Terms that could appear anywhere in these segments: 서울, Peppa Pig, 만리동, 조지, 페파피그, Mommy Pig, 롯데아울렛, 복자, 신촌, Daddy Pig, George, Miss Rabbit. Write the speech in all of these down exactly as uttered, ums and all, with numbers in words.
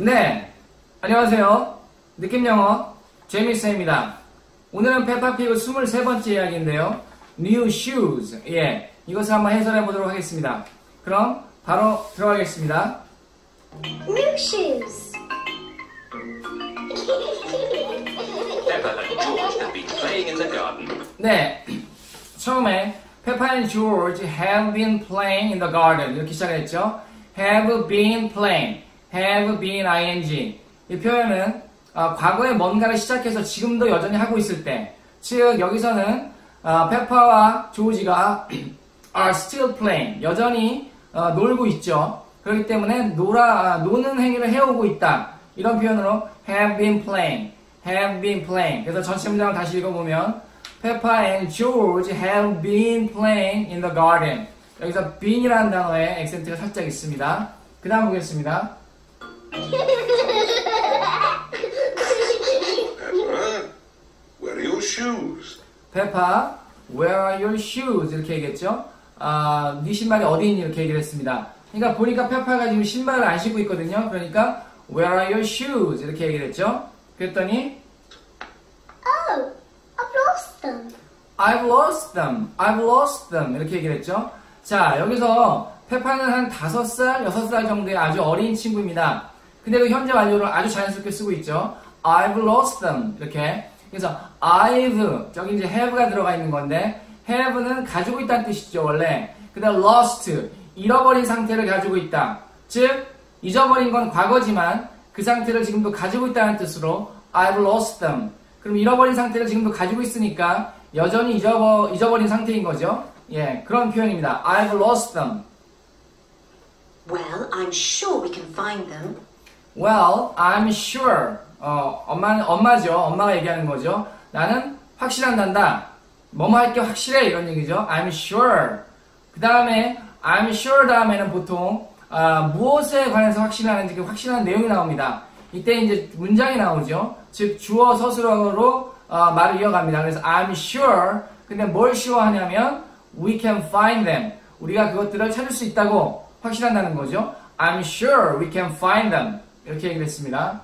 네, 안녕하세요. 느낌영어 제이미쌤입니다. 오늘은 페파피그 이십삼 번째 이야기인데요. New Shoes, 예, 이것을 한번 해설해 보도록 하겠습니다. 그럼 바로 들어가겠습니다. New Shoes. Peppa and George have been playing in the garden. 네, 처음에 Peppa and George have been playing in the garden 이렇게 시작했죠. Have been playing, have been ing. 이 표현은 어, 과거에 뭔가를 시작해서 지금도 여전히 하고 있을 때, 즉 여기서는 어, 페파와 조지가 are still playing, 여전히 어, 놀고 있죠. 그렇기 때문에 놀아, 노는 행위를 해오고 있다, 이런 표현으로 have been playing, have been playing. 그래서 전체 문장을 다시 읽어보면 Peppa and George have been playing in the garden. 여기서 been이라는 단어에 액센트가 살짝 있습니다. 그 다음 보겠습니다. Peppa, where are your shoes? Peppa, where are your shoes? 이렇게 얘기했죠. 아, 네 신발이 어디 있니? 이렇게 얘기를 했습니다. 그러니까 보니까 페파가 지금 신발을 안 신고 있거든요. 그러니까 where are your shoes? 이렇게 얘기를 했죠. 그랬더니 Oh, I've lost them. I've lost them. I've lost them. 이렇게 얘기를 했죠. 자, 여기서 페파는 한 다섯 살, 여섯 살 정도의 아주 어린 친구입니다. 근데도 현재 완료를 아주 자연스럽게 쓰고 있죠. I've lost them. 이렇게. 그래서 I've, 저기 이제 have가 들어가 있는 건데, have는 가지고 있다는 뜻이죠, 원래. 근데 lost, 잃어버린 상태를 가지고 있다. 즉, 잊어버린 건 과거지만 그 상태를 지금도 가지고 있다는 뜻으로 I've lost them. 그럼 잃어버린 상태를 지금도 가지고 있으니까 여전히 잊어버, 잊어버린 상태인 거죠. 예, 그런 표현입니다. I've lost them. Well, I'm sure we can find them. Well, I'm sure. 어, 엄마, 엄마죠. 엄마가 얘기하는 거죠. 나는 확실한단다. 뭐뭐 할게 확실해. 이런 얘기죠. I'm sure. 그 다음에 I'm sure 다음에는 보통 아, 무엇에 관해서 확신하는지 확실한 내용이 나옵니다. 이때 이제 문장이 나오죠. 즉 주어 서술어로 어, 말을 이어갑니다. 그래서 I'm sure. 근데 뭘 쉬워하냐면 we can find them. 우리가 그것들을 찾을 수 있다고 확신한다는 거죠. I'm sure we can find them. 이렇게 얘기를 했습니다.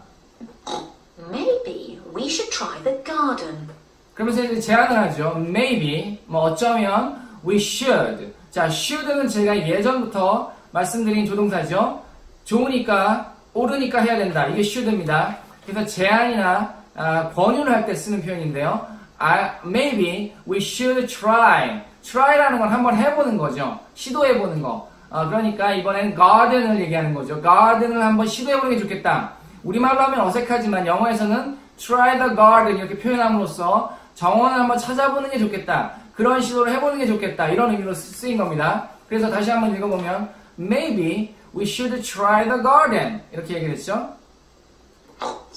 Maybe we should try the garden. 그러면서 이제 제안을 하죠. Maybe, 뭐 어쩌면 we should. 자, should는 제가 예전부터 말씀드린 조동사죠. 좋으니까, 옳으니까 해야 된다. 이게 should입니다. 그래서 제안이나 아, 권유를 할 때 쓰는 표현인데요. I, maybe we should try. try라는 건 한번 해보는 거죠. 시도해보는 거. 아, 그러니까 이번엔 garden을 얘기하는 거죠. garden을 한번 시도해보는 게 좋겠다. 우리말로 하면 어색하지만 영어에서는 try the garden 이렇게 표현함으로써 정원을 한번 찾아보는 게 좋겠다. 그런 시도를 해보는 게 좋겠다. 이런 의미로 쓰인 겁니다. 그래서 다시 한번 읽어보면 Maybe we should try the garden. 이렇게 얘기를 했죠.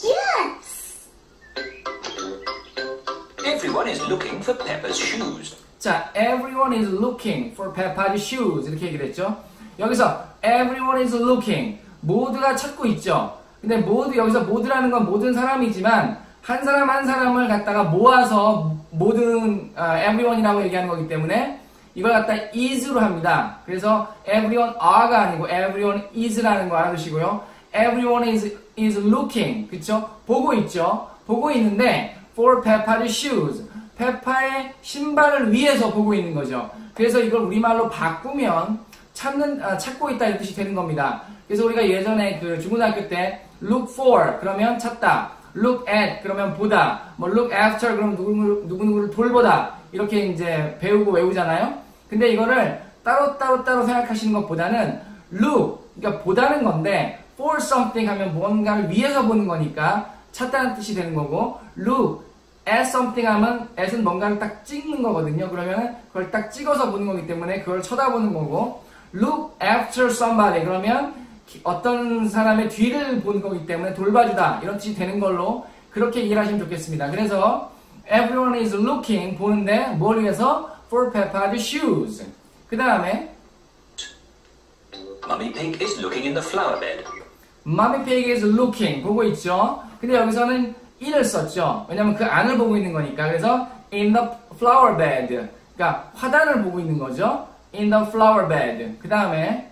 Yes. Everyone is looking for Peppa's shoes. 자, everyone is looking for Peppa's shoes. 이렇게 얘기를 했죠. 여기서 everyone is looking. 모두가 찾고 있죠. 근데 모두 여기서 모두라는 건 모든 사람이지만 한 사람 한 사람을 갖다가 모아서 모든 uh, everyone이라고 얘기하는 거기 때문에 이걸 갖다 is로 합니다. 그래서 everyone are가 아니고 everyone is라는 거 알아두시고요. Everyone is, is looking. 그쵸? 보고 있죠? 보고 있는데 for Peppa's shoes. 페파의 신발을 위해서 보고 있는 거죠. 그래서 이걸 우리말로 바꾸면 찾는, 아, 찾고 있다 이런 뜻이 되는 겁니다. 그래서 우리가 예전에 그 중고등학교 때 look for 그러면 찾다. look at 그러면 보다. 뭐 look after 그러면 누구누구를, 누구누구를 돌보다. 이렇게 이제 배우고 외우잖아요. 근데 이거를 따로따로따로 따로, 따로 생각하시는 것보다는 look, 그러니까 보다는 건데 for something 하면 뭔가를 위해서 보는 거니까 찾다는 뜻이 되는 거고 look at something 하면 at은 뭔가를 딱 찍는 거거든요. 그러면 그걸 딱 찍어서 보는 거기 때문에 그걸 쳐다보는 거고 look after somebody 그러면 어떤 사람의 뒤를 보는 거기 때문에 돌봐주다 이런 뜻이 되는 걸로 그렇게 이해를 하시면 좋겠습니다. 그래서 everyone is looking 보는데 뭘 위해서? For Peppa's shoes. 그 다음에 Mommy Pig is looking in the flower bed. Mommy Pig is looking 보고 있죠. 근데 여기서는 in을 썼죠. 왜냐면 그 안을 보고 있는 거니까. 그래서 in the flower bed. 그러니까 화단을 보고 있는 거죠. In the flower bed. 그 다음에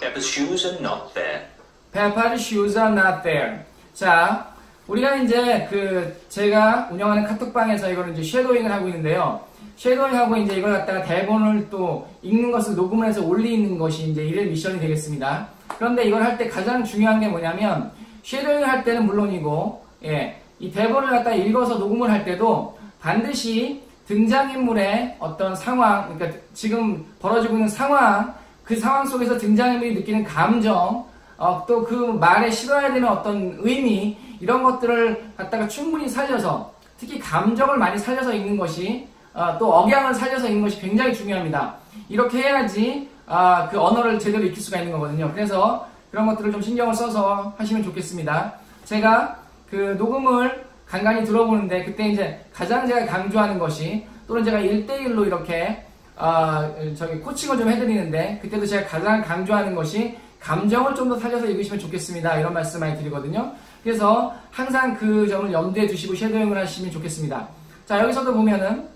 Peppa's shoes are not there. Peppa's shoes are not there. 자, 우리가 이제 그 제가 운영하는 카톡방에서 이걸 이제 쉐도잉을 하고 있는데요. 쉐도잉하고 이제 이걸 갖다가 대본을 또 읽는 것을 녹음을 해서 올리는 것이 이제 일일 미션이 되겠습니다. 그런데 이걸 할 때 가장 중요한 게 뭐냐면 쉐도잉을 할 때는 물론이고, 예, 이 대본을 갖다가 읽어서 녹음을 할 때도 반드시 등장인물의 어떤 상황, 그러니까 지금 벌어지고 있는 상황, 그 상황 속에서 등장인물이 느끼는 감정, 어, 또 그 말에 실어야 되는 어떤 의미, 이런 것들을 갖다가 충분히 살려서, 특히 감정을 많이 살려서 읽는 것이, 어, 또 억양을 살려서 읽는 것이 굉장히 중요합니다. 이렇게 해야지 어, 그 언어를 제대로 익힐 수가 있는 거거든요. 그래서 그런 것들을 좀 신경을 써서 하시면 좋겠습니다. 제가 그 녹음을 간간히 들어보는데, 그때 이제 가장 제가 강조하는 것이, 또는 제가 일 대일로 이렇게 어, 저기 코칭을 좀 해드리는데, 그때도 제가 가장 강조하는 것이 감정을 좀 더 살려서 읽으시면 좋겠습니다. 이런 말씀 많이 드리거든요. 그래서 항상 그 점을 염두에 두시고 쉐도잉을 하시면 좋겠습니다. 자, 여기서도 보면은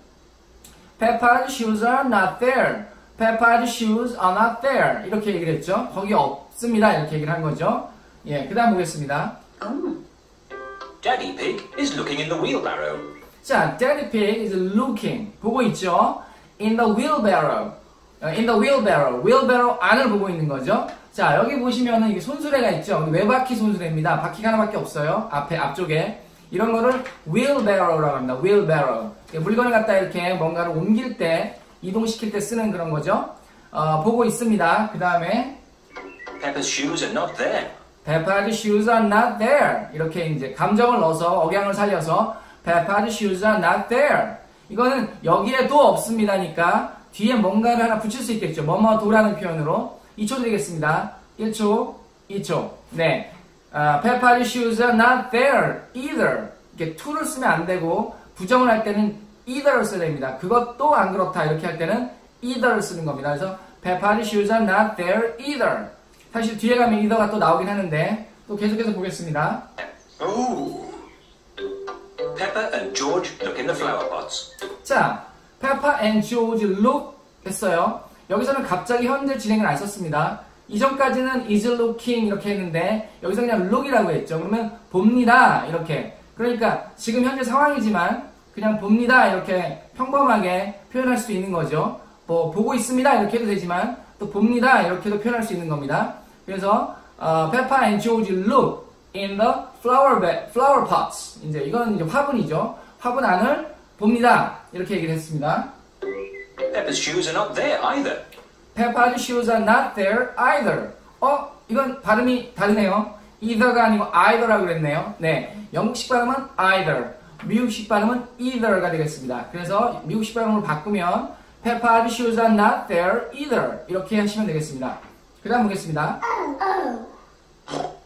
Peppa's shoes are not there. Peppa's shoes are not there. 이렇게 얘기를 했죠. 거기 없습니다. 이렇게 얘기를 한 거죠. 예, 그 다음 보겠습니다. Oh. Daddy Pig is looking in the wheelbarrow. 자, Daddy Pig is looking. 보고 있죠. In the wheelbarrow. In the wheelbarrow. wheelbarrow 안을 보고 있는 거죠. 자, 여기 보시면은 이게 손수레가 있죠. 외바퀴 손수레입니다. 바퀴가 하나밖에 없어요. 앞에, 앞쪽에. 이런 거를 wheelbarrow라고 합니다. wheelbarrow. 물건을 갖다 이렇게 뭔가를 옮길 때, 이동시킬 때 쓰는 그런 거죠. 어, 보고 있습니다. 그 다음에 Peppa's shoes are not there. Peppa's shoes are not there. 이렇게 이제 감정을 넣어서 억양을 살려서 Peppa's shoes are not there. 이거는 여기에도 없습니다니까 뒤에 뭔가를 하나 붙일 수 있겠죠. 뭐뭐도라는 표현으로. 이 초 드리겠습니다. 일 초, 이 초. 네. 아, Peppa's shoes are not there either. 이렇게 to를 쓰면 안 되고, 부정을 할 때는 either를 써야 됩니다. 그것도 안 그렇다. 이렇게 할 때는 either를 쓰는 겁니다. 그래서 Peppa's shoes are not there either. 사실 뒤에 가면 either가 또 나오긴 하는데, 또 계속해서 보겠습니다. Oh. Peppa and George look in the flower pots. 자, Peppa and George look 했어요. 여기서는 갑자기 현재 진행을 안 썼습니다. 이전까지는 is looking 이렇게 했는데 여기서 그냥 look이라고 했죠. 그러면 봅니다 이렇게. 그러니까 지금 현재 상황이지만 그냥 봅니다 이렇게 평범하게 표현할 수 있는 거죠. 뭐 보고 있습니다 이렇게 해도 되지만 또 봅니다 이렇게도 표현할 수 있는 겁니다. 그래서 어, Peppa and George look in the flower bed, flower pots. 이제 이건 이제 화분이죠. 화분 안을 봅니다 이렇게 얘기를 했습니다. Peppa's shoes are not there either. Peppa's shoes are not there either. 어? 이건 발음이 다르네요. either가 아니고 either라고 그랬네요. 네, 영국식 발음은 either, 미국식 발음은 either가 되겠습니다. 그래서 미국식 발음으로 바꾸면 Peppa's shoes are not there either 이렇게 하시면 되겠습니다. 그 다음 보겠습니다.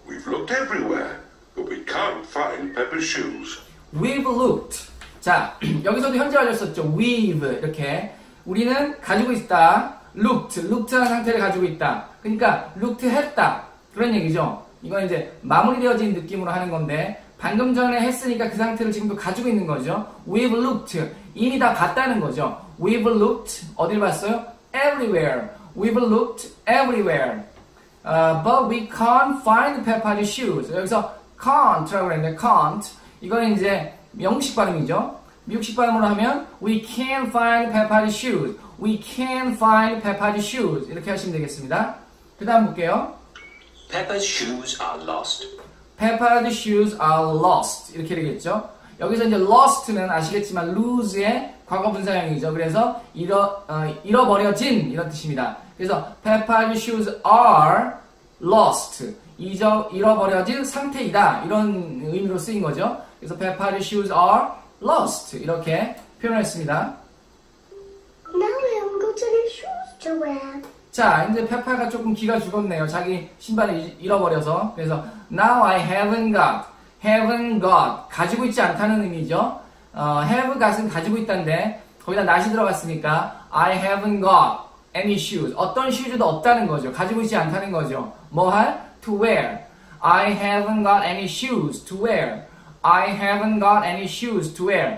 We've looked everywhere, but we can't find Peppa's shoes. We've looked. 자, 여기서도 현재 완료 썼죠. We've 이렇게. 우리는 가지고 있다. looked, looked한 상태를 가지고 있다. 그러니까 looked 했다. 그런 얘기죠. 이건 이제 마무리되어진 느낌으로 하는 건데 방금 전에 했으니까 그 상태를 지금도 가지고 있는 거죠. We've looked. 이미 다 봤다는 거죠. We've looked. 어딜 봤어요? Everywhere. We've looked everywhere. Uh, but we can't find Peppa's shoes. 여기서 can't라고 그랬는데 can't. 이건 이제 영식 발음이죠. 미국식 발음으로 하면 We can't find Peppa's shoes. We can't find Peppa's shoes. 이렇게 하시면 되겠습니다. 그 다음 볼게요. Peppa's shoes are lost. Peppa's shoes are lost. 이렇게 되겠죠. 여기서 이제 lost는 아시겠지만 lose의 과거 분사형이죠. 그래서 잃어, 어, 잃어버려진 이런 뜻입니다. 그래서 Peppa's shoes are lost. 잊어, 잃어버려진 상태이다. 이런 의미로 쓰인 거죠. 그래서 Peppa's shoes are lost 이렇게 표현했습니다. Now I haven't got any shoes to wear. 자, 이제 페파가 조금 기가 죽었네요. 자기 신발을 잃어버려서. 그래서 Now I haven't got, haven't got 가지고 있지 않다는 의미죠. 어, have got은 가지고 있다는데 거기다 not이 들어갔으니까 I haven't got any shoes 어떤 shoes도 없다는 거죠. 가지고 있지 않다는 거죠. 뭐할? To wear. I haven't got any shoes to wear. I haven't got any shoes to wear.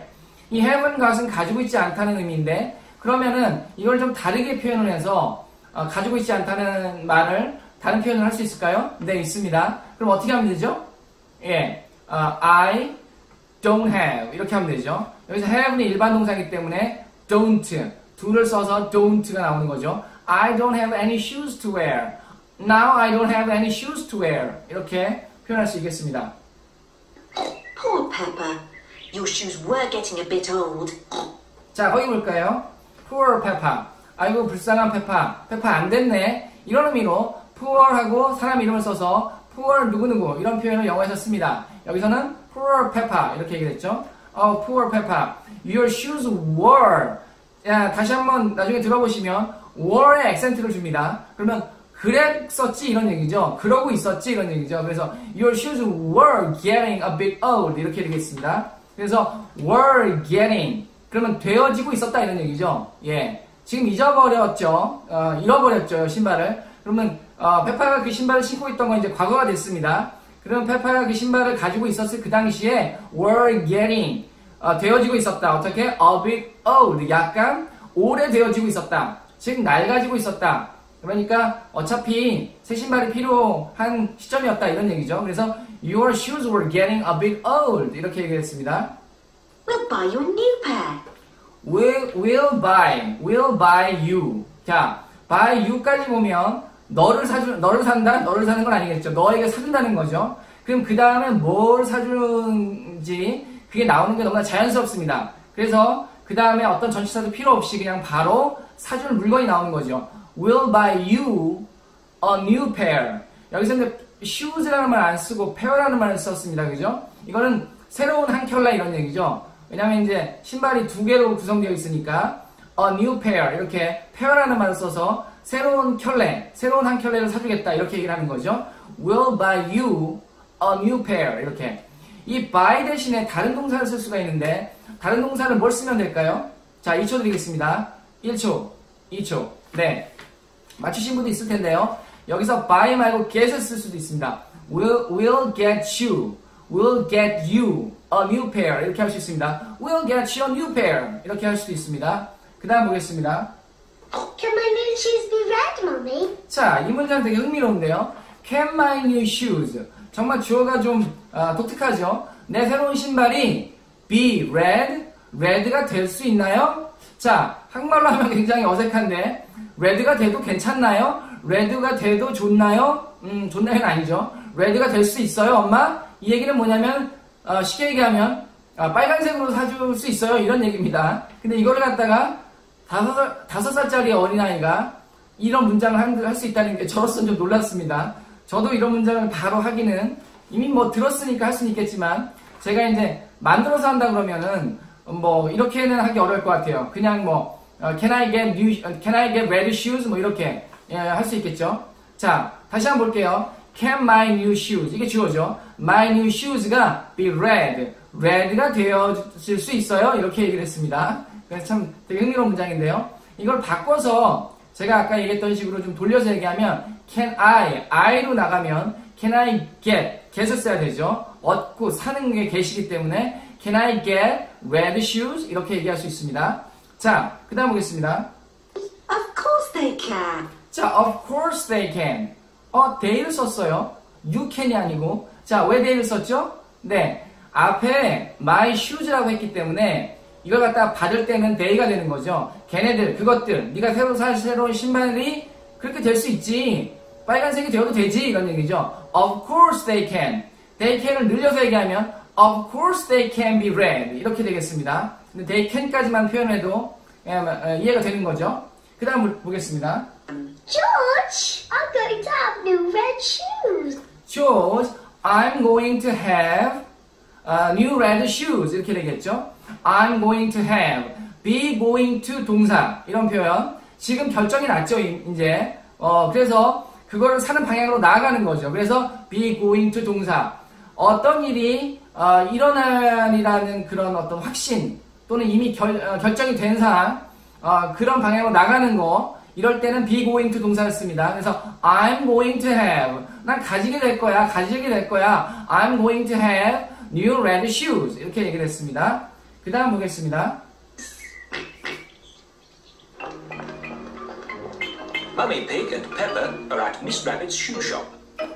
이 haven't got은 가지고 있지 않다는 의미인데 그러면은 이걸 좀 다르게 표현을 해서 어, 가지고 있지 않다는 말을 다른 표현을 할 수 있을까요? 네, 있습니다. 그럼 어떻게 하면 되죠? 예, uh, I don't have 이렇게 하면 되죠. 여기서 have는 일반 동사이기 때문에 don't, do를 써서 don't가 나오는 거죠. I don't have any shoes to wear. Now I don't have any shoes to wear. 이렇게 표현할 수 있겠습니다. Poor Peppa, your shoes were getting a bit old. 자, 거기 볼까요? Poor Peppa, 아이고 불쌍한 페파, 페파 안 됐네. 이런 의미로 poor하고 사람 이름을 써서 poor 누구누구 이런 표현을 영어에서 씁니다. 여기서는 poor Peppa 이렇게 얘기를 했죠. Oh, poor Peppa, your shoes were. 야, 다시 한번 나중에 들어보시면 were에 액센트를 줍니다. 그러면 그랬었지 이런 얘기죠. 그러고 있었지 이런 얘기죠. 그래서 your shoes were getting a bit old 이렇게 되겠습니다. 그래서 were getting 그러면 되어지고 있었다 이런 얘기죠. 예, 지금 잊어버렸죠. 어, 잃어버렸죠 신발을. 그러면 어, 페파가 그 신발을 신고 있던 건 이제 과거가 됐습니다. 그럼 페파가 그 신발을 가지고 있었을 그 당시에 were getting 어, 되어지고 있었다. 어떻게? a bit old 약간 오래 되어지고 있었다. 즉 낡아지고 있었다. 그러니까 어차피 새 신발이 필요한 시점이었다 이런 얘기죠. 그래서 your shoes were getting a bit old 이렇게 얘기했습니다. We'll buy you a new pair. We'll, we'll buy, we'll buy you. 자, buy you까지 보면 너를 사주, 너를 산다, 너를 사는 건 아니겠죠. 너에게 사준다는 거죠. 그럼 그 다음에 뭘 사주는지 그게 나오는 게 너무나 자연스럽습니다. 그래서 그 다음에 어떤 전치사도 필요 없이 그냥 바로 사줄 물건이 나오는 거죠. We'll buy you a new pair. 여기서 이제 shoes라는 말 안 쓰고 pair라는 말을 썼습니다. 그죠? 이거는 새로운 한 켤레 이런 얘기죠. 왜냐면 이제 신발이 두 개로 구성되어 있으니까 a new pair 이렇게 pair라는 말을 써서 새로운 켤레, 새로운 한 켤레를 사주겠다 이렇게 얘기를 하는 거죠. We'll buy you a new pair 이렇게. 이 buy 대신에 다른 동사를 쓸 수가 있는데 다른 동사를 뭘 쓰면 될까요? 자, 이 초 드리겠습니다. 일 초, 이 초. 네. 맞추신 분도 있을 텐데요. 여기서 buy 말고 get을 쓸 수도 있습니다. We'll, we'll get you, we'll get you a new pair 이렇게 할 수 있습니다. We'll get you a new pair 이렇게 할 수도 있습니다. 그 다음 보겠습니다. Can my new shoes be red, mommy? 자, 이 문장 되게 흥미로운데요. Can my new shoes 정말 주어가 좀 어, 독특하죠. 내 새로운 신발이 be red, red가 될 수 있나요? 자, 한국말로 하면 굉장히 어색한데 레드가 돼도 괜찮나요? 레드가 돼도 좋나요? 음, 좋나요는 아니죠. 레드가 될 수 있어요, 엄마? 이 얘기는 뭐냐면 어, 쉽게 얘기하면 아, 빨간색으로 사줄 수 있어요, 이런 얘기입니다. 근데 이거를 갖다가 다섯, 다섯 살짜리 어린아이가 이런 문장을 할 수 있다는 게 저로서는 좀 놀랐습니다. 저도 이런 문장을 바로 하기는 이미 뭐 들었으니까 할 수는 있겠지만 제가 이제 만들어서 한다 그러면은 뭐 이렇게는 하기 어려울 것 같아요. 그냥 뭐 Can I get new, can I get red shoes? 뭐 이렇게 예, 할 수 있겠죠. 자, 다시 한번 볼게요. Can my new shoes? 이게 주어죠. My new shoes가 be red. red가 되어질 수 있어요. 이렇게 얘기를 했습니다. 그래서 참 되게 흥미로운 문장인데요. 이걸 바꿔서 제가 아까 얘기했던 식으로 좀 돌려서 얘기하면 Can I? I로 나가면 Can I get? get을 써야 되죠. 얻고 사는 게 get이기 때문에 Can I get red shoes? 이렇게 얘기할 수 있습니다. 자, 그 다음 보겠습니다. Of course they can. 자, of course they can. 어, they를 썼어요. You can이 아니고. 자, 왜 they를 썼죠? 네, 앞에 my shoes라고 했기 때문에 이걸 갖다 받을 때는 they가 되는 거죠. 걔네들, 그것들, 네가 새로 살 새로운 신발이 그렇게 될 수 있지. 빨간색이 되어도 되지. 이런 얘기죠. Of course they can. They can을 늘려서 얘기하면 Of course they can be red. 이렇게 되겠습니다. 근데 they can까지만 표현해도 이해가 되는 거죠. 그 다음 보겠습니다. George, I'm going to have new red shoes. George, I'm going to have uh, new red shoes. 이렇게 되겠죠. I'm going to have, be going to 동사. 이런 표현. 지금 결정이 났죠. 이제. 어, 그래서 그거를 사는 방향으로 나아가는 거죠. 그래서 be going to 동사. 어떤 일이 어, 일어나리라는 그런 어떤 확신. 또는 이미 결, 어, 결정이 된 사항 어, 그런 방향으로 나가는 거 이럴 때는 be going to 동사를 씁니다. 그래서 I'm going to have 난 가지게 될 거야 가지게 될 거야 I'm going to have new red shoes 이렇게 얘기를 했습니다. 그 다음 보겠습니다. Mommy Pig and Peppa are at Miss Rabbit's shoe shop.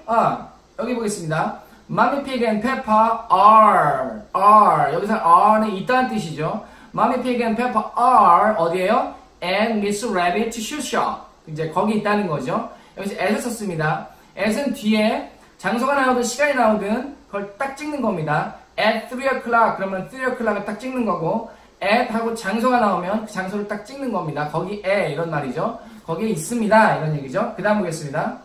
아, 여기 보겠습니다. Mommy Pig and Peppa are, are. 여기서 are는 있다는 뜻이죠. Mommy Pig and Peppa are 어디예요? At Miss Rabbit's shoe shop. 이제 거기 있다는 거죠. 여기서 at을 썼습니다. at은 뒤에 장소가 나오든 시간이 나오든 그걸 딱 찍는 겁니다. at three o'clock 그러면 three o'clock을 딱 찍는 거고 at 하고 장소가 나오면 그 장소를 딱 찍는 겁니다. 거기에 이런 말이죠. 거기에 있습니다. 이런 얘기죠. 그 다음 보겠습니다.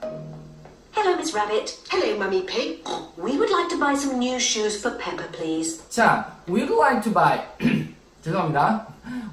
Hello Miss Rabbit. Hello Mummy Pig. We would like to buy some new shoes for Peppa please. 자, we would like to buy 죄송합니다.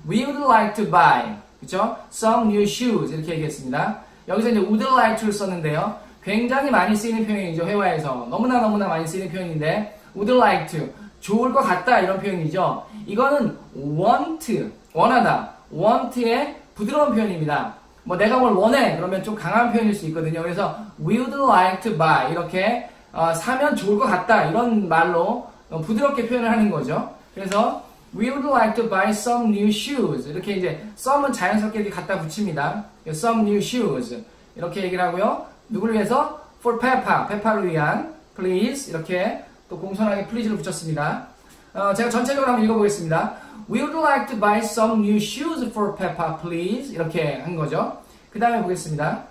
We would like to buy 그쵸? Some new shoes 이렇게 얘기했습니다. 여기서 이제 would like to를 썼는데요. 굉장히 많이 쓰이는 표현이죠. 회화에서 너무나 너무나 많이 쓰이는 표현인데 would like to 좋을 것 같다 이런 표현이죠. 이거는 want 원하다 want의 부드러운 표현입니다. 뭐 내가 뭘 원해 그러면 좀 강한 표현일 수 있거든요. 그래서 would like to buy 이렇게 어, 사면 좋을 것 같다 이런 말로 부드럽게 표현을 하는 거죠. 그래서 we would like to buy some new shoes 이렇게 이제 some은 자연스럽게 갖다 붙입니다. some new shoes 이렇게 얘기를 하고요. 누구를 위해서? For Peppa, Peppa를 위한 please 이렇게 또 공손하게 please를 붙였습니다. 어, 제가 전체적으로 한번 읽어보겠습니다. We would like to buy some new shoes for Peppa, please. 이렇게 한 거죠. 그 다음에 보겠습니다.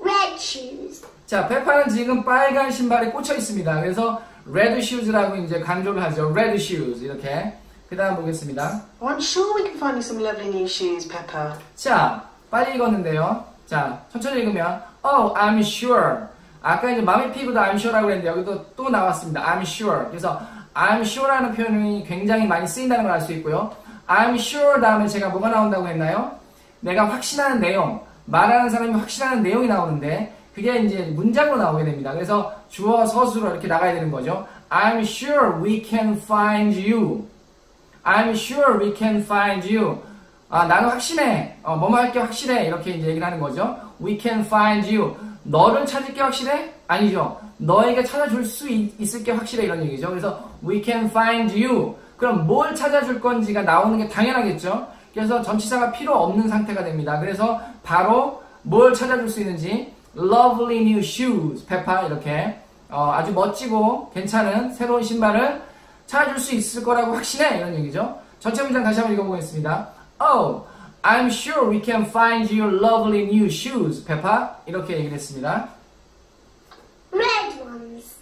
Red shoes. 자, 페파는 지금 빨간 신발에 꽂혀 있습니다. 그래서 red shoes라고 이제 강조를 하죠. Red shoes 이렇게. 그 다음 보겠습니다. I'm sure we can find you some lovely new shoes, Peppa. 자, 빨리 읽었는데요. 자, 천천히 읽으면 Oh, I'm sure. 아까 이제 마미 피그도 I'm sure라고 그랬는데 여기도 또 나왔습니다. I'm sure. 그래서 I'm sure라는 표현이 굉장히 많이 쓰인다는 걸 알 수 있고요. I'm sure 다음에 제가 뭐가 나온다고 했나요? 내가 확신하는 내용, 말하는 사람이 확신하는 내용이 나오는데 그게 이제 문장으로 나오게 됩니다. 그래서 주어, 서술어 이렇게 나가야 되는 거죠. I'm sure we can find you. I'm sure we can find you. 아, 나는 확신해. 어, 뭐뭐 할게 확실해. 이렇게 이제 얘기를 하는 거죠. We can find you. 너를 찾을 게 확실해? 아니죠. 너에게 찾아줄 수 있, 있을 게 확실해 이런 얘기죠. 그래서 we can find you. 그럼 뭘 찾아줄 건지가 나오는 게 당연하겠죠. 그래서 전치사가 필요 없는 상태가 됩니다. 그래서 바로 뭘 찾아줄 수 있는지 lovely new shoes, 페파 이렇게 어, 아주 멋지고 괜찮은 새로운 신발을 찾아줄 수 있을 거라고 확신해 이런 얘기죠. 전체 문장 다시 한번 읽어보겠습니다. Oh, I'm sure we can find you lovely new shoes, 페파 이렇게 얘기를 했습니다. Red ones,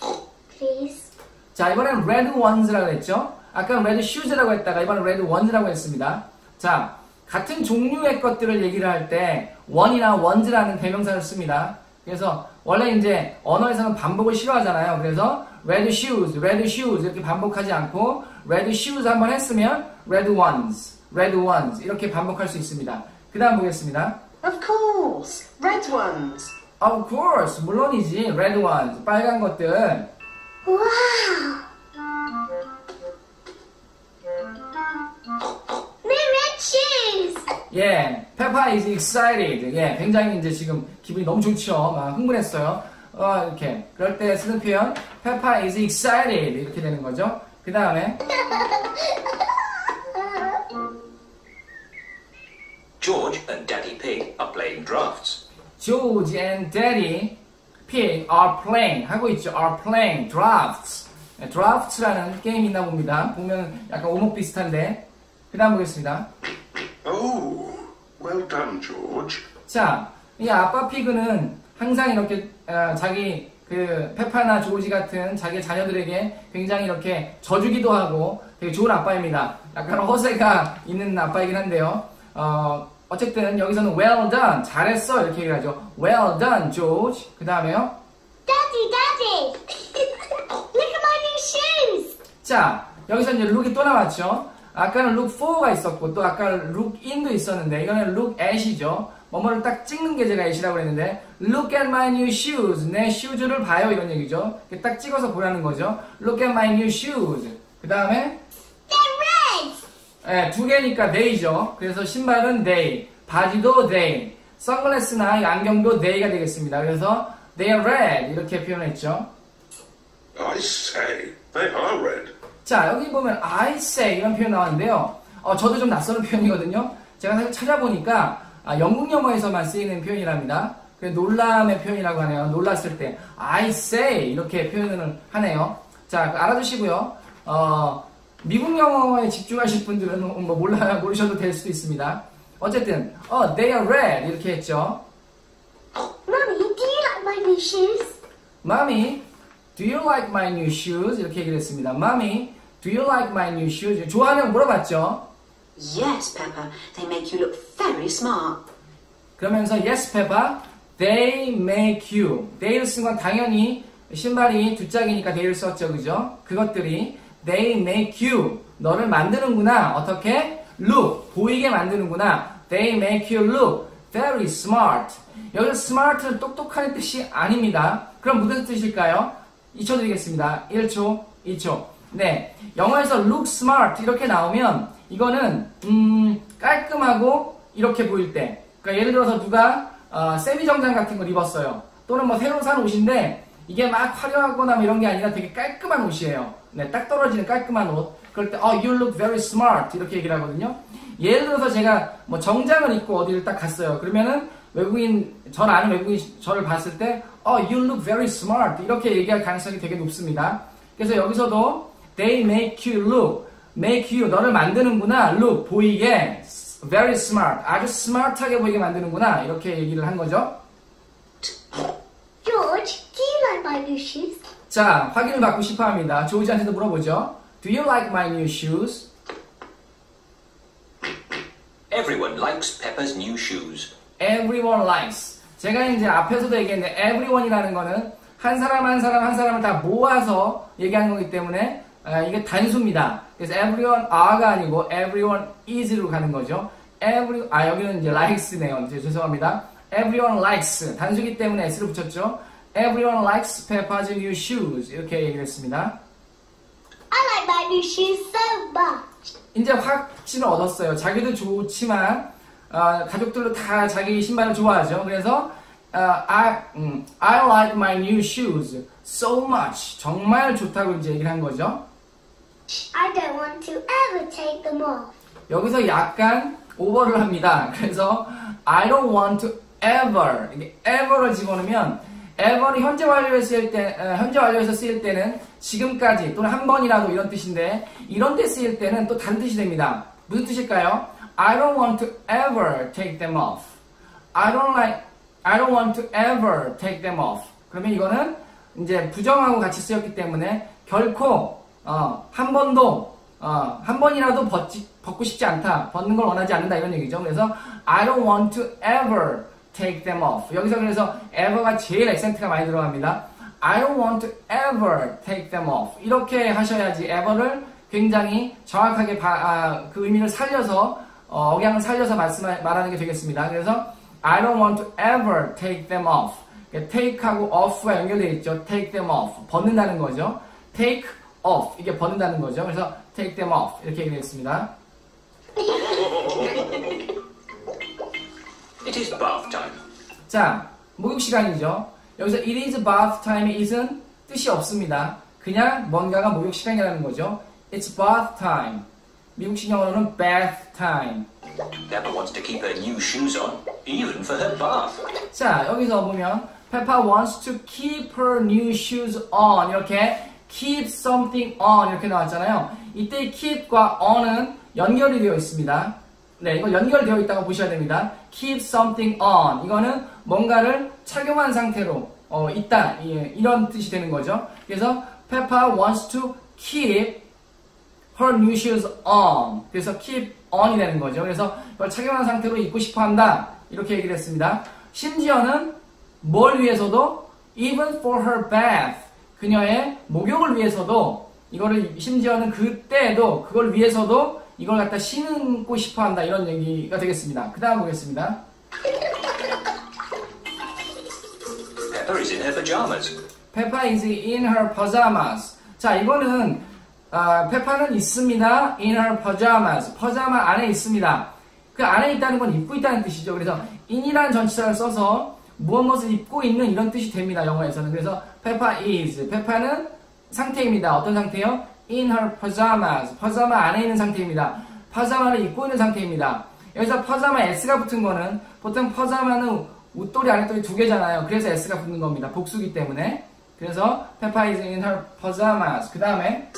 please. 자, 이번엔 red ones라고 했죠. 아까 red shoes라고 했다가 이번엔 red ones라고 했습니다. 자, 같은 종류의 것들을 얘기를 할 때 one이나 ones라는 대명사를 씁니다. 그래서 원래 이제 언어에서는 반복을 싫어하잖아요. 그래서 red shoes, red shoes 이렇게 반복하지 않고 red shoes 한번 했으면 red ones, red ones 이렇게 반복할 수 있습니다. 그 다음 보겠습니다. Of course, red ones. Of course, 물론이지. Red ones, 빨간 것들. 와우. My red shoes. 예, Peppa is excited. 예, 굉장히 이제 지금 기분이 너무 좋죠. 막 흥분했어요. 어, 이렇게. 그럴 때 쓰는 표현, Peppa is excited 이렇게 되는 거죠. 그 다음에. George and Daddy Pig are playing drafts. George and Daddy Pig are playing 하고 있죠. are playing drafts. drafts라는 게임이 있나 봅니다. 보면 약간 오목 비슷한데. 그 다음 보겠습니다. Oh, well done, George. 자, 이 아빠 피그는 항상 이렇게 어, 자기 그 페파나 조지 같은 자기 자녀들에게 굉장히 이렇게 져주기도 하고 되게 좋은 아빠입니다. 약간 허세가 있는 아빠이긴 한데요. 어, 어쨌든 여기서는 well done, 잘했어 이렇게 얘기를 하죠. Well done, George. 그 다음에요. Daddy, Daddy, look at my new shoes. 자, 여기서 이제 look이 또 나왔죠. 아까는 look for가 있었고 또 아까 look in도 있었는데 이거는 look at이죠. 뭐뭐를 딱 찍는 게 제가 at이라고 했는데 look at my new shoes, 내 슈즈를 봐요 이런 얘기죠. 딱 찍어서 보라는 거죠. Look at my new shoes. 그 다음에 예, 두 개니까 they죠. 그래서 신발은 they, 바지도 they, 선글라스나 안경도 they가 되겠습니다. 그래서 they are red 이렇게 표현했죠. I say they are red. 자, 여기 보면 I say 이런 표현 나왔는데요. 어, 저도 좀 낯선 표현이거든요. 제가 사실 찾아보니까 아, 영국 영어에서만 쓰이는 표현이랍니다. 놀람의 표현이라고 하네요. 놀랐을 때 I say 이렇게 표현을 하네요. 자, 알아두시고요. 어, 미국 영어에 집중하실 분들은 뭐 몰라, 모르셔도 될 수도 있습니다. 어쨌든 어, they are red 이렇게 했죠. Mommy, do you like my new shoes? Mommy, do you like my new shoes? 이렇게 얘기를 했습니다. Mommy, do you like my new shoes? 좋아하냐고 물어봤죠. Yes, Peppa. They make you look very smart. 그러면서 Yes, Peppa. They make you. They를 쓴 건 당연히 신발이 두 짝이니까 they를 썼죠. 그죠? 그것들이 They make you. 너를 만드는구나. 어떻게? Look. 보이게 만드는구나. They make you look very smart. 여기서 smart는 똑똑한 뜻이 아닙니다. 그럼 무슨 뜻일까요? 이 초 드리겠습니다. 일 초, 이 초. 네. 영어에서 look smart 이렇게 나오면 이거는 음, 깔끔하고 이렇게 보일 때. 그러니까 예를 들어서 누가 어, 세미 정장 같은 걸 입었어요. 또는 뭐 새로 산 옷인데 이게 막 화려하거나 뭐 이런 게 아니라 되게 깔끔한 옷이에요. 네, 딱 떨어지는 깔끔한 옷. 그럴 때 어, you look very smart 이렇게 얘기를 하거든요. 예를 들어서 제가 뭐 정장을 입고 어디를 딱 갔어요. 그러면은 외국인, 전 아는 외국인 저를 봤을 때 어, you look very smart 이렇게 얘기할 가능성이 되게 높습니다. 그래서 여기서도 they make you look, make you 너를 만드는구나, look 보이게. Very smart. 아주 smart하게 보이게 만드는구나. 이렇게 얘기를 한 거죠. George, do you like my new shoes? 자, 확인을 받고 싶어 합니다. 조지한테도 물어보죠. Do you like my new shoes? Everyone likes Peppa's new shoes. Everyone likes. 제가 이제 앞에서도 얘기했는데 everyone이라는 거는 한 사람 한 사람 한 사람을 다 모아서 얘기하는 거기 때문에 이게 단수입니다. 그래서 everyone are가 아니고 everyone is로 가는 거죠. Every, 아 여기는 이제 likes네요. 죄송합니다. Everyone likes. 단수기 때문에 s를 붙였죠. Everyone likes Peppa's new shoes. 이렇게 얘기를 했습니다. I like my new shoes so much. 이제 확신을 얻었어요. 자기도 좋지만 어, 가족들도 다 자기 신발을 좋아하죠. 그래서 Uh, I, um, I like my new shoes so much. 정말 좋다고 이제 얘기를 한 거죠. I don't want to ever take them off. 여기서 약간 오버를 합니다. 그래서 I don't want to ever 이게 ever를 집어넣으면 ever이 현재 완료에 쓰일 때 어, 현재 완료에서 쓰일 때는 지금까지 또는 한 번이라도 이런 뜻인데 이런 데 쓰일 때는 또 다른 뜻이 됩니다. 무슨 뜻일까요? I don't want to ever take them off. I don't like I don't want to ever take them off. 그러면 이거는 이제 부정하고 같이 쓰였기 때문에 결코 어, 한 번도 어, 한 번이라도 벗지, 벗고 싶지 않다. 벗는 걸 원하지 않는다 이런 얘기죠. 그래서 I don't want to ever take them off. 여기서 그래서 ever가 제일 액센트가 많이 들어갑니다. I don't want to ever take them off. 이렇게 하셔야지 ever를 굉장히 정확하게 바, 아, 그 의미를 살려서 어, 억양을 살려서 말씀, 말하는 게 되겠습니다. 그래서 I don't want to ever take them off. take하고 off와 연결되어 있죠. take them off. 벗는다는 거죠. take off. 이게 벗는다는 거죠. 그래서 take them off. 이렇게 얘기했습니다. It is bath time. 자, 목욕 시간이죠. 여기서 it is bath time의 it은 뜻이 없습니다. 그냥 뭔가가 목욕 시간이라는 거죠. It's bath time. 미국식 영어로는 bath time. Peppa wants to keep her new shoes on, even for her bath. 자, 여기서 보면 Peppa wants to keep her new shoes on. 이렇게 keep something on 이렇게 나왔잖아요. 이때 keep과 on은 연결이 되어 있습니다. 네, 이거 연결되어 있다고 보셔야 됩니다. keep something on. 이거는 뭔가를 착용한 상태로 어, 있다. 예, 이런 뜻이 되는 거죠. 그래서 Peppa wants to keep her new shoes on. 그래서 keep on이 되는 거죠. 그래서 이걸 착용한 상태로 입고 싶어 한다. 이렇게 얘기를 했습니다. 심지어는 뭘 위해서도 even for her bath. 그녀의 목욕을 위해서도 이거를 심지어는 그때도 그걸 위해서도 이걸 갖다 신고 싶어 한다. 이런 얘기가 되겠습니다. 그 다음 보겠습니다. Peppa is in her pajamas. Peppa is in her pajamas. 자, 이거는 아, 페파는 있습니다. In her pajamas. 파자마 안에 있습니다. 그 안에 있다는 건 입고 있다는 뜻이죠. 그래서 in이라는 전치사를 써서 무엇무엇을 입고 있는 이런 뜻이 됩니다. 영어에서는. 그래서 페파 is. 페파는 상태입니다. 어떤 상태요? In her pajamas. 파자마 안에 있는 상태입니다. 파자마를 입고 있는 상태입니다. 여기서 파자마에 S가 붙은 거는 보통 파자마는 웃돌이 아랫돌이 두 개잖아요. 그래서 S가 붙는 겁니다. 복수기 때문에. 그래서 Peppa is in her pajamas. 그 다음에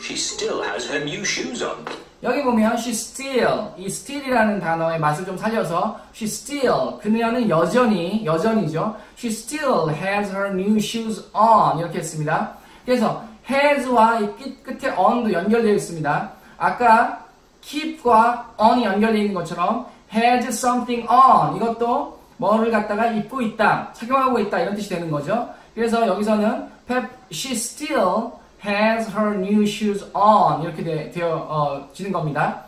She still has her new shoes on. 여기 보면 she still, 이 still이라는 단어의 맛을 좀 살려서 she still, 그녀는 여전히, 여전히죠. She still has her new shoes on 이렇게 했습니다. 그래서 has와 이 끝, 끝에 on도 연결되어 있습니다. 아까 keep과 on이 연결되어 있는 것처럼 has something on, 이것도 뭐를 갖다가 입고 있다, 착용하고 있다 이런 뜻이 되는 거죠. 그래서 여기서는 she still has her new shoes on 이렇게 되, 되어지는 어, 겁니다.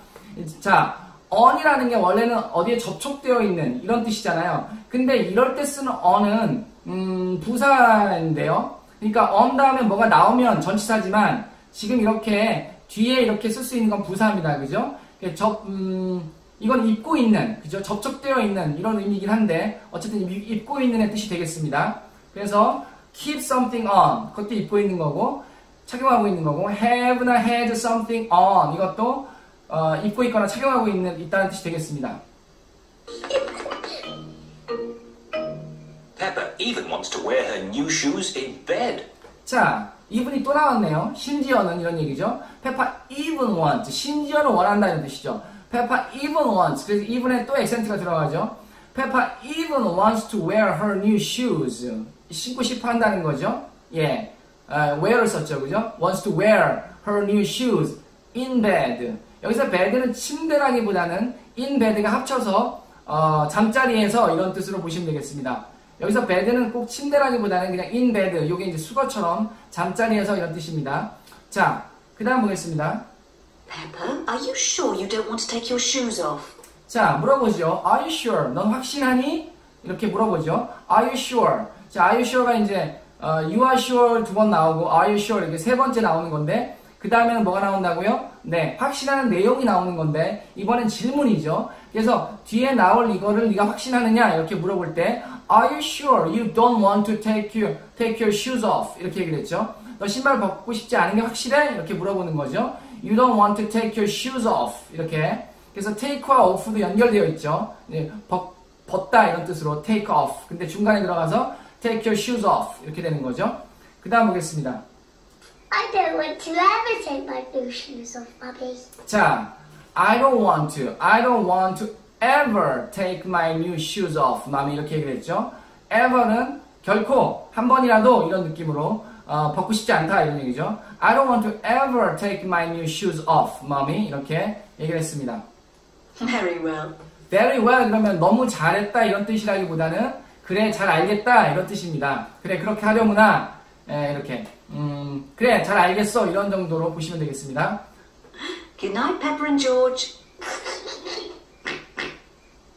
자, on이라는 게 원래는 어디에 접촉되어 있는 이런 뜻이잖아요. 근데 이럴 때 쓰는 on은 음, 부사인데요. 그러니까 on 다음에 뭐가 나오면 전치사지만 지금 이렇게 뒤에 이렇게 쓸 수 있는 건 부사입니다. 그죠? 접, 음, 이건 입고 있는, 그죠? 접촉되어 있는 이런 의미이긴 한데 어쨌든 입고 있는의 뜻이 되겠습니다. 그래서 keep something on, 그것도 입고 있는 거고 착용하고 있는 거고, have나 had something on, 이것도 어, 입고 있거나 착용하고 있는, 있다는 뜻이 되겠습니다. Peppa even wants to wear her new shoes in bed. 자, even이 또 나왔네요. 심지어는 이런 얘기죠. Peppa even wants, 심지어는 원한다는 뜻이죠. Peppa even wants, 그래서 even에 또 액센트가 들어가죠. Peppa even wants to wear her new shoes. 신고 싶어 한다는 거죠. 예. Uh, wear을 썼죠, 그죠? wants to wear her new shoes in bed. 여기서 bed는 침대라기보다는 in bed가 합쳐서 어, 잠자리에서 이런 뜻으로 보시면 되겠습니다. 여기서 bed는 꼭 침대라기보다는 그냥 in bed, 요게 이제 수거처럼 잠자리에서 이런 뜻입니다. 자, 그 다음 보겠습니다. Peppa, are you sure you don't want to take your shoes off? 자, 물어보죠. Are you sure? 넌 확신하니? 이렇게 물어보죠. Are you sure? 자, are you sure가 이제 어, you are sure 두 번 나오고 are you sure 이렇게 세 번째 나오는 건데 그 다음에는 뭐가 나온다고요? 네, 확신하는 내용이 나오는 건데 이번엔 질문이죠. 그래서 뒤에 나올 이거를 네가 확신하느냐 이렇게 물어볼 때 are you sure you don't want to take your, take your shoes off 이렇게 얘기를 했죠. 너 신발 벗고 싶지 않은 게 확실해? 이렇게 물어보는 거죠. You don't want to take your shoes off 이렇게. 그래서 take와 off도 연결되어 있죠. 네, 벗, 벗다 이런 뜻으로 take off. 근데 중간에 들어가서 Take your shoes off. 이렇게 되는 거죠. 그 다음 보겠습니다. I don't want to ever take my new shoes off, Bobby. 자, I don't want to, I don't want to ever take my new shoes off, Mommy. 이렇게 얘기를 했죠. Ever는 결코 한 번이라도 이런 느낌으로 어, 벗고 싶지 않다 이런 얘기죠. I don't want to ever take my new shoes off, Mommy. 이렇게 얘기를 했습니다. Very well. Very well. 그러면 너무 잘했다 이런 뜻이라기보다는 그래, 잘 알겠다 이런 뜻입니다. 그래, 그렇게 하려구나. 에, 이렇게 음, 그래, 잘 알겠어 이런 정도로 보시면 되겠습니다. Good night, Peppa and George.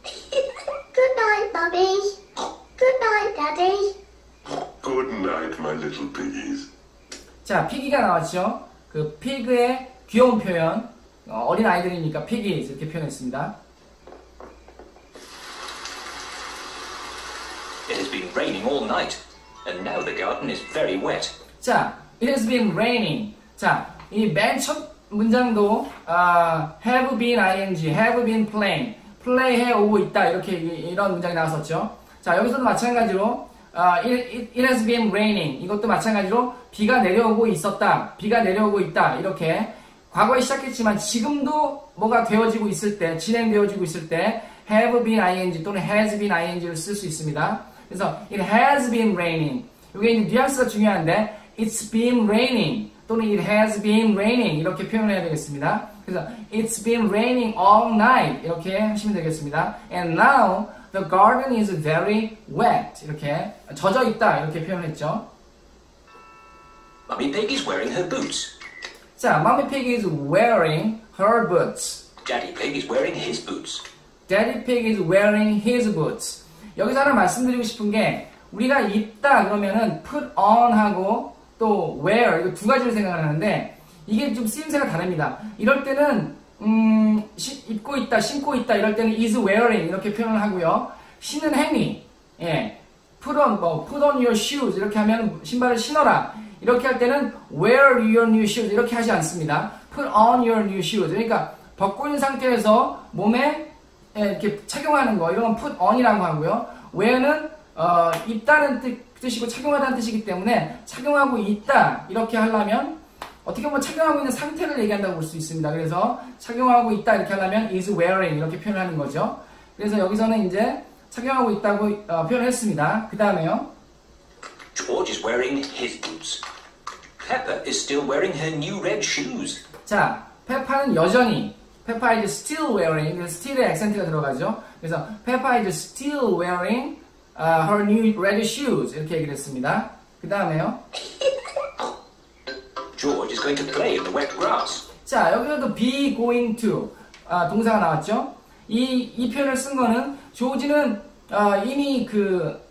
Good night, Mommy. Good night, Daddy. Good night, my little piggies. 자, 피기가 나왔죠. 그 피그의 귀여운 표현, 어, 어린 아이들이니까 피기 이렇게 표현했습니다. It has been raining all night, and now the garden is very wet. 자, it has been raining. 자, 이 맨 첫 문장도 아, have been ing, have been playing, play해 오고 있다 이렇게 이런 문장이 나왔었죠. 자, 여기서도 마찬가지로 아, it, it has been raining. 이것도 마찬가지로 비가 내려오고 있었다, 비가 내려오고 있다 이렇게 과거에 시작했지만 지금도 뭐가 되어지고 있을 때, 진행되어지고 있을 때 have been ing 또는 has been ing를 쓸 수 있습니다. 그래서 it has been raining, 이게 뉘앙스가 중요한데 it's been raining 또는 it has been raining 이렇게 표현해야 되겠습니다. 그래서 it's been raining all night 이렇게 하시면 되겠습니다. And now the garden is very wet 이렇게 젖어 있다 이렇게 표현했죠. Mommy Pig is wearing her boots. 자, Mommy Pig is wearing her boots. Daddy Pig is wearing his boots. Daddy Pig is wearing his boots. 여기서 하나 말씀드리고 싶은 게 우리가 입다 그러면은 put on 하고 또 wear 이거 두 가지를 생각하는데 이게 좀 쓰임새가 다릅니다. 이럴 때는 음, 시, 입고 있다, 신고 있다 이럴 때는 is wearing 이렇게 표현을 하고요. 신는 행위, 예, put on, 뭐, put on your shoes 이렇게 하면 신발을 신어라 이렇게 할 때는 wear your new shoes 이렇게 하지 않습니다. put on your new shoes 그러니까 벗고 있는 상태에서 몸에 이렇게 착용하는 거, 이런 건 put on이라고 하고요. wear는 어, 입다는 뜻, 뜻이고 착용하다는 뜻이기 때문에 착용하고 있다 이렇게 하려면 어떻게 보면 착용하고 있는 상태를 얘기한다고 볼 수 있습니다. 그래서 착용하고 있다 이렇게 하려면 is wearing 이렇게 표현하는 거죠. 그래서 여기서는 이제 착용하고 있다고 어, 표현했습니다. 그 다음에요. George is wearing his boots. Peppa is still wearing her new red shoes. 자, 페파는 여전히 Peppa is still wearing, 그래서 still에 액센트가 들어가죠. 그래서 Peppa is still wearing uh, her new red shoes 이렇게 얘기를 했습니다. 그 다음에요. George is going to play in the wet grass. 자, 여기서도 be going to 아, 동사가 나왔죠. 이, 이 표현을 쓴 거는 조지는 아, 이미 그,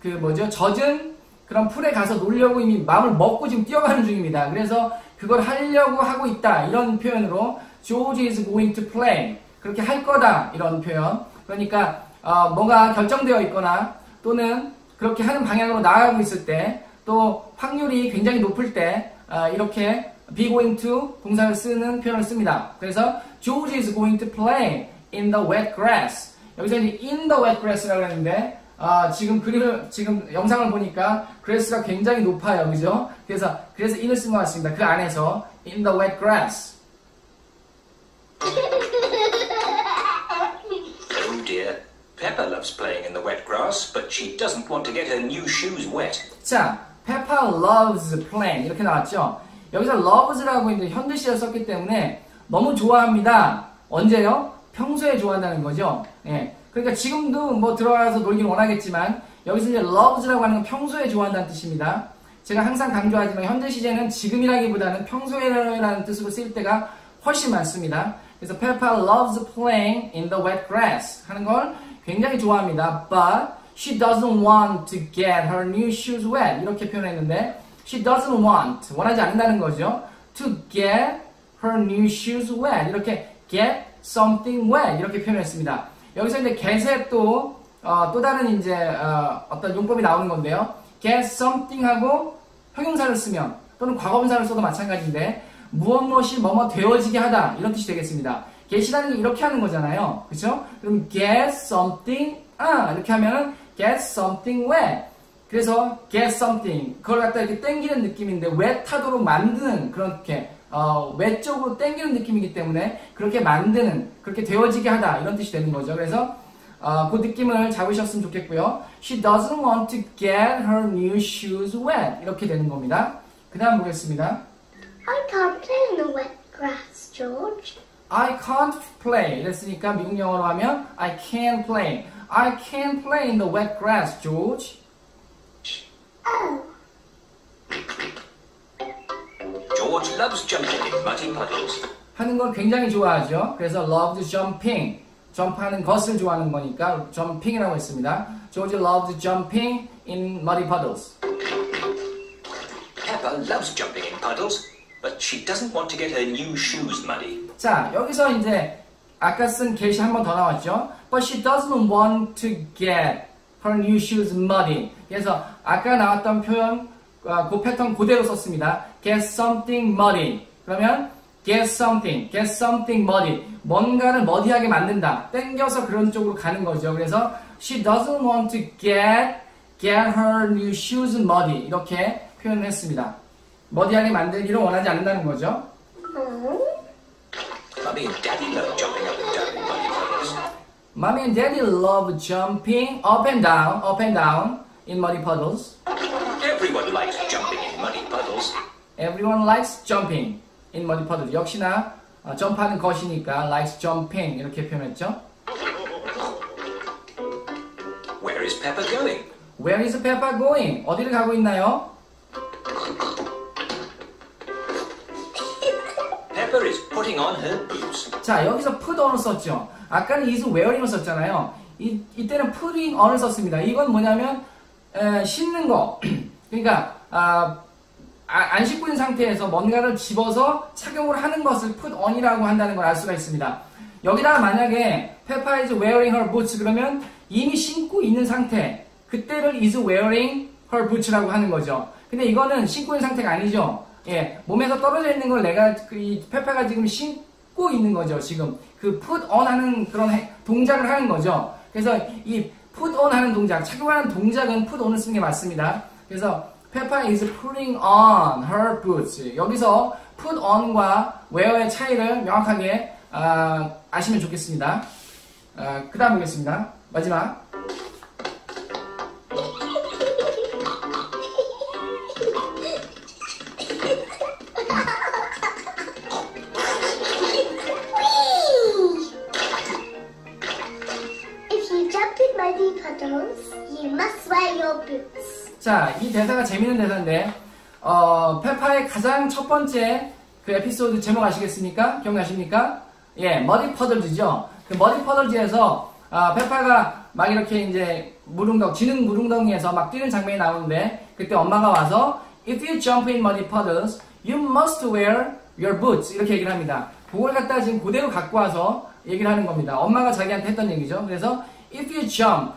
그 뭐죠? 젖은 그런 풀에 가서 놀려고 이미 마음을 먹고 지금 뛰어가는 중입니다. 그래서 그걸 하려고 하고 있다 이런 표현으로 George is going to play 그렇게 할 거다 이런 표현. 그러니까 어, 뭔가 결정되어 있거나 또는 그렇게 하는 방향으로 나아가고 있을 때 또 확률이 굉장히 높을 때 어, 이렇게 be going to 동사를 쓰는 표현을 씁니다. 그래서 George is going to play in the wet grass. 여기서 이제 in the wet grass라고 했는데 어, 지금 그림을 지금 영상을 보니까 grass가 굉장히 높아요, 그죠? 그래서 그래서 in을 쓴 것 같습니다. 그 안에서 in the wet grass. Oh dear. Peppa loves playing in the wet grass, but she doesn't want to get her new shoes wet. 자, Peppa loves playing 이렇게 나왔죠. 여기서 loves라고 이제 현대시를 썼기 때문에 너무 좋아합니다. 언제요? 평소에 좋아한다는 거죠. 예. 그러니까 지금도 뭐 들어가서 놀긴 원하겠지만 여기서 이제 loves라고 하는 건 평소에 좋아한다는 뜻입니다. 제가 항상 강조하지만 현대시제는 지금이라기보다는 평소에라는 뜻으로 쓰일 때가 훨씬 많습니다. 그래서 Peppa loves playing in the wet grass 하는 걸 굉장히 좋아합니다. But she doesn't want to get her new shoes wet 이렇게 표현했는데 she doesn't want 원하지 않는다는 거죠. To get her new shoes wet 이렇게 get something wet 이렇게 표현했습니다. 여기서 이제 get에 또, 어, 또 다른 이제 어, 어떤 용법이 나오는 건데요. get something 하고 형용사를 쓰면 또는 과거분사를 써도 마찬가지인데 무엇 무엇이 뭐뭐 되어지게 하다 이런 뜻이 되겠습니다. get이라는 게 이렇게 하는 거잖아요, 그렇죠? 그럼 get something 아 이렇게 하면은 get something wet. 그래서 get something 그걸 갖다 이렇게 땡기는 느낌인데 wet하도록 만드는 그렇게 어, wet 쪽으로 땡기는 느낌이기 때문에 그렇게 만드는 그렇게 되어지게 하다 이런 뜻이 되는 거죠. 그래서 어, 그 느낌을 잡으셨으면 좋겠고요. She doesn't want to get her new shoes wet 이렇게 되는 겁니다. 그 다음 보겠습니다. I can't play in the wet grass, George. I can't play. 이랬으니까 미국 영어로 하면 I can't play. I can't play in the wet grass, George. Oh. George loves jumping in muddy puddles. 하는 걸 굉장히 좋아하죠. 그래서 loved jumping. 점프하는 것을 좋아하는 거니까 jumping이라고 했습니다. George loved jumping in muddy puddles. Peppa loves jumping in puddles. But she doesn't want to get her new shoes muddy. 자, 여기서 이제 아까 쓴 get이 한 번 더 나왔죠. But she doesn't want to get her new shoes muddy. 그래서 아까 나왔던 표현 그 패턴 그대로 썼습니다. Get something muddy. 그러면 get something, get something muddy. 뭔가를 머디하게 만든다. 땡겨서 그런 쪽으로 가는 거죠. 그래서 she doesn't want to get get her new shoes muddy. 이렇게 표현을 했습니다. 머디하게 만들기를 원하지 않는다는 거죠. Mommy and Daddy love jumping up and down in muddy puddles. Mommy and Daddy love jumping up and down, up and down in muddy puddles. Everyone likes jumping in muddy puddles. Everyone likes jumping in muddy puddles. 역시나 어, 점프하는 것이니까 likes jumping 이렇게 표현했죠. Where is Peppa going? Where is Peppa going? 어디를 가고 있나요? Putting on her boots. 자, 여기서 put on을 썼죠. 아까는 is wearing을 썼잖아요. 이, 이때는 putting on을 썼습니다. 이건 뭐냐면 에, 씻는 거. 그러니까 아, 안 씻고 있는 상태에서 뭔가를 집어서 착용을 하는 것을 put on이라고 한다는 걸 알 수가 있습니다. 여기다가 만약에 Peppa is wearing her boots 그러면 이미 신고 있는 상태 그때를 is wearing her boots라고 하는 거죠. 근데 이거는 신고 있는 상태가 아니죠. 예, 몸에서 떨어져 있는 걸 내가 그 이 페페가 지금 신고 있는 거죠. 지금 그 put on 하는 그런 해, 동작을 하는 거죠. 그래서 이 put on 하는 동작, 착용하는 동작은 put on을 쓰는 게 맞습니다. 그래서 Peppa is putting on her boots. 여기서 put on과 wear의 차이를 명확하게 아, 아시면 좋겠습니다. 아, 그 다음 보겠습니다. 마지막. 자, 이 대사가 재밌는 대사인데 어, 페파의 가장 첫 번째 그 에피소드 제목 아시겠습니까? 기억나십니까? 예, 머디 퍼들즈죠. 그 머디 퍼들즈에서 아, 페파가 막 이렇게 이제 무릉덩, 지능 무릉덩이에서 막 뛰는 장면이 나오는데 그때 엄마가 와서 If you jump in muddy puddles, you must wear your boots 이렇게 얘기를 합니다. 그걸 갖다가 지금 그대로 갖고 와서 얘기를 하는 겁니다. 엄마가 자기한테 했던 얘기죠. 그래서 If you jump,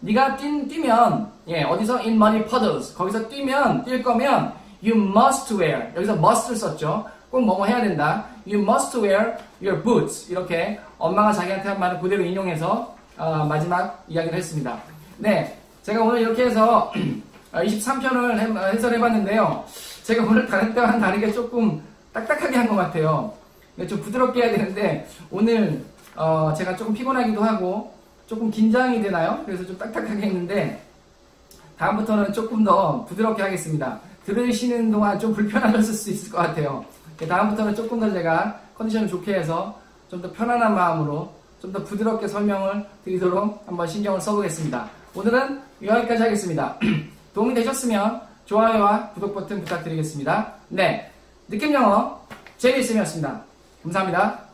네가 뛴, 뛰면, 예, 어디서 in muddy puddles, 거기서 뛰면, 뛸 거면 you must wear, 여기서 must를 썼죠. 꼭 뭐뭐 해야 된다. You must wear your boots. 이렇게 엄마가 자기한테 한 말을 그대로 인용해서 어, 마지막 이야기를 했습니다. 네, 제가 오늘 이렇게 해서 이십삼 편을 해, 해설해봤는데요. 제가 오늘 다른 때와는 다르게 조금 딱딱하게 한 것 같아요. 좀 부드럽게 해야 되는데 오늘 어, 제가 조금 피곤하기도 하고 조금 긴장이 되나요? 그래서 좀 딱딱하게 했는데 다음부터는 조금 더 부드럽게 하겠습니다. 들으시는 동안 좀 불편하셨을 수 있을 것 같아요. 다음부터는 조금 더 제가 컨디션을 좋게 해서 좀 더 편안한 마음으로 좀 더 부드럽게 설명을 드리도록 한번 신경을 써보겠습니다. 오늘은 여기까지 하겠습니다. 도움이 되셨으면 좋아요와 구독 버튼 부탁드리겠습니다. 네, 느낌 영어 제이쌤이었습니다. 감사합니다.